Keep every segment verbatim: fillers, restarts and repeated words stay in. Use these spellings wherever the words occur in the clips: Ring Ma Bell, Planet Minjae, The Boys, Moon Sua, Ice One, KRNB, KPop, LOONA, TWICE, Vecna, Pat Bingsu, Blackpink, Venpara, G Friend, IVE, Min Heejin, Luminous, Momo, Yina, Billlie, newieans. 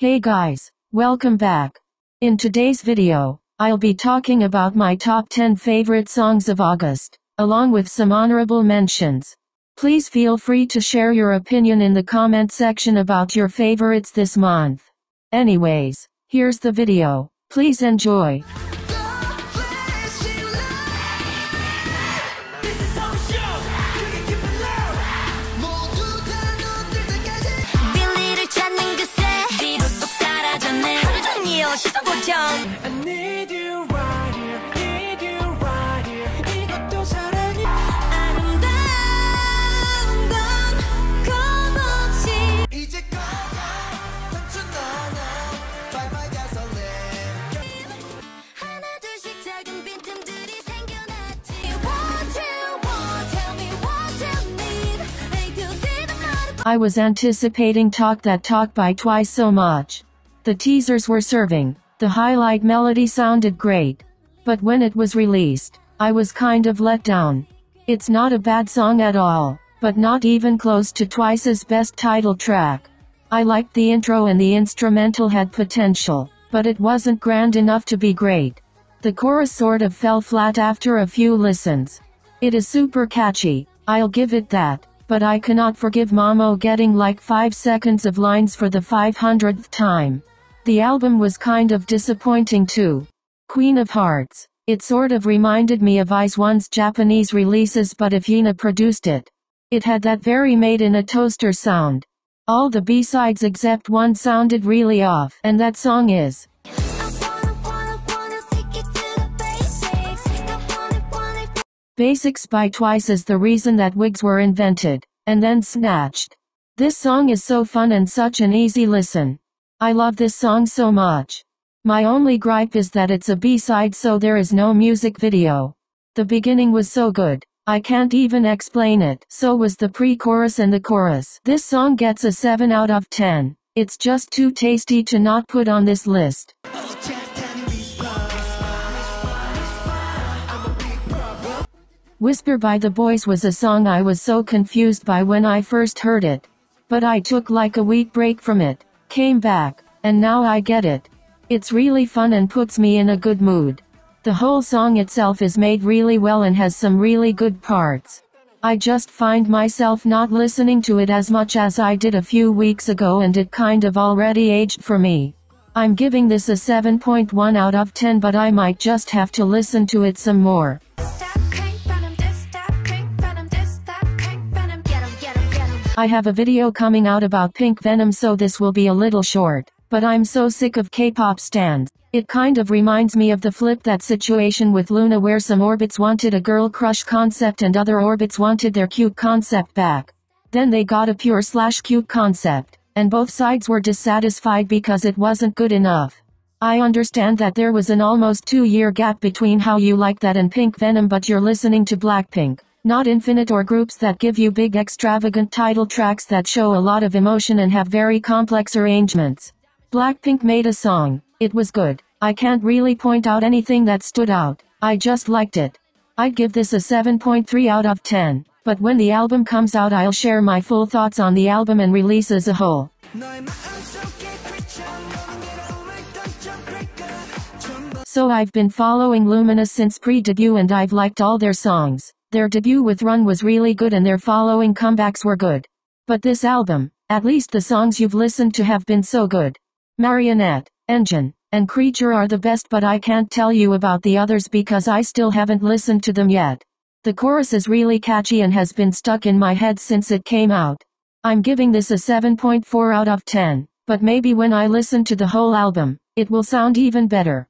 Hey guys, welcome back. In today's video, I'll be talking about my top ten favorite songs of August, along with some honorable mentions. Please feel free to share your opinion in the comment section about your favorites this month. Anyways, here's the video. Please enjoy. I need you right here, need you right here. 이것도 사랑이 아름다운 건 겁없이 이제 꺼 단추나나 By my gasoline 하나 둘씩 작은 빈틈들이 생겨났지. What you want, tell me what you need. Make you see the light. I was anticipating Talk That Talk by TWICE so much. The teasers were serving, the highlight melody sounded great. But when it was released, I was kind of let down. It's not a bad song at all, but not even close to TWICE's best title track. I liked the intro and the instrumental had potential, but it wasn't grand enough to be great. The chorus sort of fell flat after a few listens. It is super catchy, I'll give it that, but I cannot forgive Momo getting like five seconds of lines for the five hundredth time. The album was kind of disappointing too. Queen of Hearts. It sort of reminded me of Ice One's Japanese releases, but if Yina produced it. It had that very made in a toaster sound. All the B-sides except one sounded really off, and that song is. Basics by TWICE is the reason that wigs were invented, and then snatched. This song is so fun and such an easy listen. I love this song so much. My only gripe is that it's a B-side, so there is no music video. The beginning was so good, I can't even explain it. So was the pre-chorus and the chorus. This song gets a seven out of ten. It's just too tasty to not put on this list. Whisper by The Boys was a song I was so confused by when I first heard it. But I took like a week break from it. Came back, and now I get it. It's really fun and puts me in a good mood. The whole song itself is made really well and has some really good parts. I just find myself not listening to it as much as I did a few weeks ago, and it kind of already aged for me. I'm giving this a seven point one out of ten, but I might just have to listen to it some more. I have a video coming out about Pink Venom, so this will be a little short, but I'm so sick of K-pop stands. It kind of reminds me of the flip that situation with LOONA, where some orbits wanted a girl crush concept and other orbits wanted their cute concept back. Then they got a pure slash cute concept, and both sides were dissatisfied because it wasn't good enough. I understand that there was an almost two year gap between How You Like That and Pink Venom, but you're listening to Blackpink. Not Infinite, or groups that give you big extravagant title tracks that show a lot of emotion and have very complex arrangements. Blackpink made a song. It was good. I can't really point out anything that stood out. I just liked it. I'd give this a seven point three out of ten. But when the album comes out, I'll share my full thoughts on the album and release as a whole. So I've been following Luminous since pre-debut, and I've liked all their songs. Their debut with Run was really good, and their following comebacks were good. But this album, at least the songs you've listened to have been so good. Marionette, Engine, and Creature are the best, but I can't tell you about the others because I still haven't listened to them yet. The chorus is really catchy and has been stuck in my head since it came out. I'm giving this a seven point four out of ten, but maybe when I listen to the whole album, it will sound even better.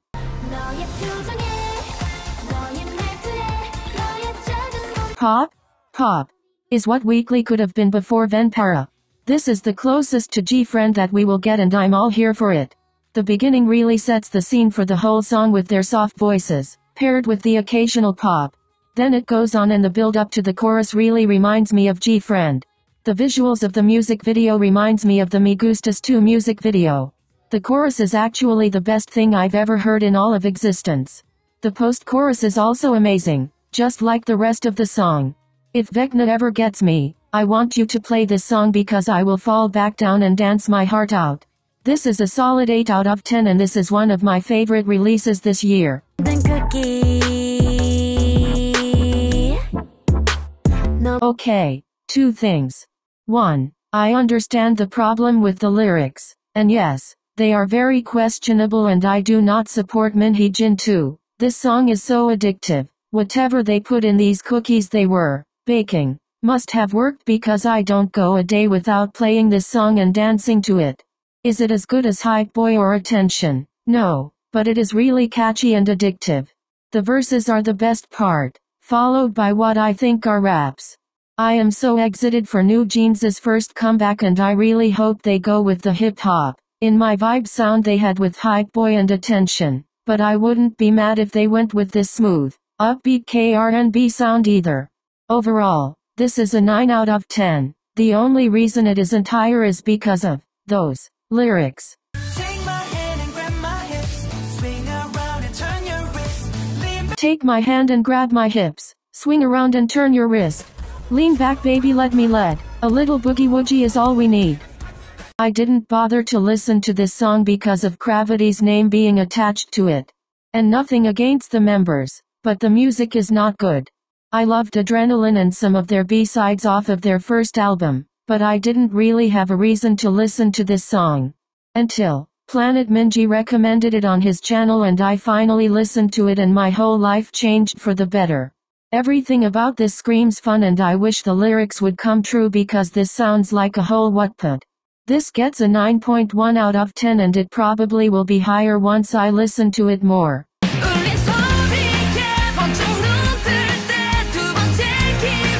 Pop? Pop. Is what Weekly could have been before Venpara. This is the closest to G Friend that we will get, and I'm all here for it. The beginning really sets the scene for the whole song with their soft voices, paired with the occasional pop. Then it goes on, and the build up to the chorus really reminds me of G Friend. The visuals of the music video reminds me of the Me Gustas two music video. The chorus is actually the best thing I've ever heard in all of existence. The post-chorus is also amazing. Just like the rest of the song. If Vecna ever gets me, I want you to play this song because I will fall back down and dance my heart out. This is a solid eight out of ten and this is one of my favorite releases this year. Okay, two things. One, I understand the problem with the lyrics, and yes, they are very questionable and I do not support Min Heejin too. This song is so addictive. Whatever they put in these cookies they were baking must have worked because I don't go a day without playing this song and dancing to it. Is it as good as Hype Boy or Attention? No, but it is really catchy and addictive. The verses are the best part, followed by what I think are raps. I am so excited for New Jeans' first comeback and I really hope they go with the hip-hop, in my vibe sound they had with Hype Boy and Attention, but I wouldn't be mad if they went with this smooth, upbeat K R N B sound either. Overall, this is a nine out of ten. The only reason it isn't higher is because of those lyrics. Take my hand and grab my hips, swing around and turn your wrist. Lean Take my hand and grab my hips, swing around and turn your wrist. Lean back baby let me lead, a little boogie woogie is all we need. I didn't bother to listen to this song because of Kravity's name being attached to it. And nothing against the members, but the music is not good. I loved Adrenaline and some of their B-sides off of their first album, but I didn't really have a reason to listen to this song. Until Planet Minjae recommended it on his channel and I finally listened to it and my whole life changed for the better. Everything about this screams fun and I wish the lyrics would come true because this sounds like a whole whatput. This gets a nine point one out of ten and it probably will be higher once I listen to it more.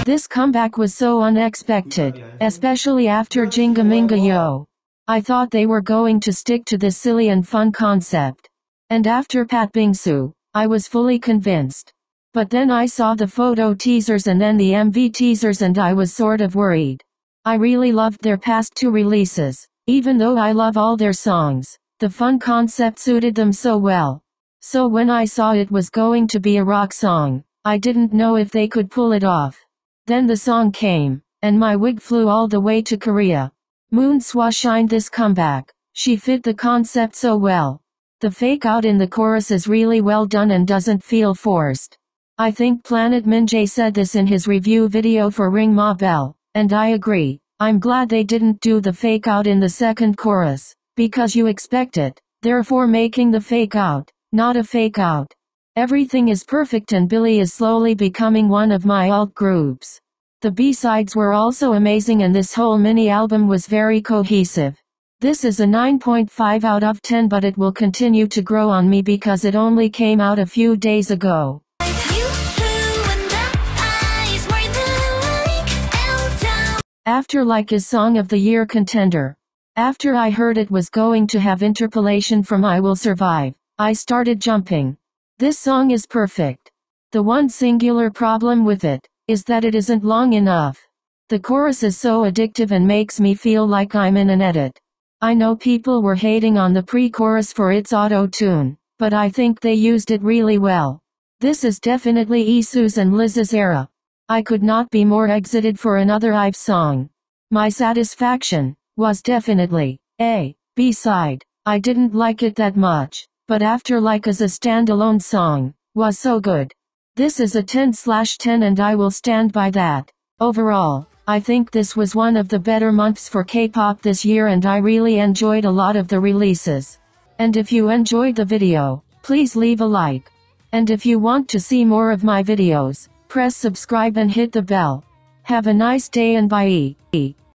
This comeback was so unexpected, especially after Jinga Minga Yo. I thought they were going to stick to this silly and fun concept. And after Pat Bingsu, I was fully convinced. But then I saw the photo teasers and then the M V teasers and I was sort of worried. I really loved their past two releases, even though I love all their songs. The fun concept suited them so well. So when I saw it was going to be a rock song, I didn't know if they could pull it off. Then the song came, and my wig flew all the way to Korea. Moon Sua shined this comeback. She fit the concept so well. The fake out in the chorus is really well done and doesn't feel forced. I think Planet Minjae said this in his review video for Ring Ma Bell, and I agree. I'm glad they didn't do the fake out in the second chorus, because you expect it, therefore making the fake out, not a fake out. Everything is perfect and Billlie is slowly becoming one of my alt groups. The B-sides were also amazing and this whole mini-album was very cohesive. This is a nine point five out of ten but it will continue to grow on me because it only came out a few days ago. After like is Song of the Year contender. After I heard it was going to have interpolation from I Will Survive, I started jumping. This song is perfect. The one singular problem with it is that it isn't long enough. The chorus is so addictive and makes me feel like I'm in an edit. I know people were hating on the pre-chorus for its auto-tune, but I think they used it really well. This is definitely Isu's and Liz's era. I could not be more excited for another I V E song. My satisfaction was definitely a B-side. I didn't like it that much, but After Like as a standalone song was so good. This is a ten slash ten and I will stand by that. Overall, I think this was one of the better months for K-pop this year and I really enjoyed a lot of the releases. And if you enjoyed the video, please leave a like. And if you want to see more of my videos, press subscribe and hit the bell. Have a nice day and bye.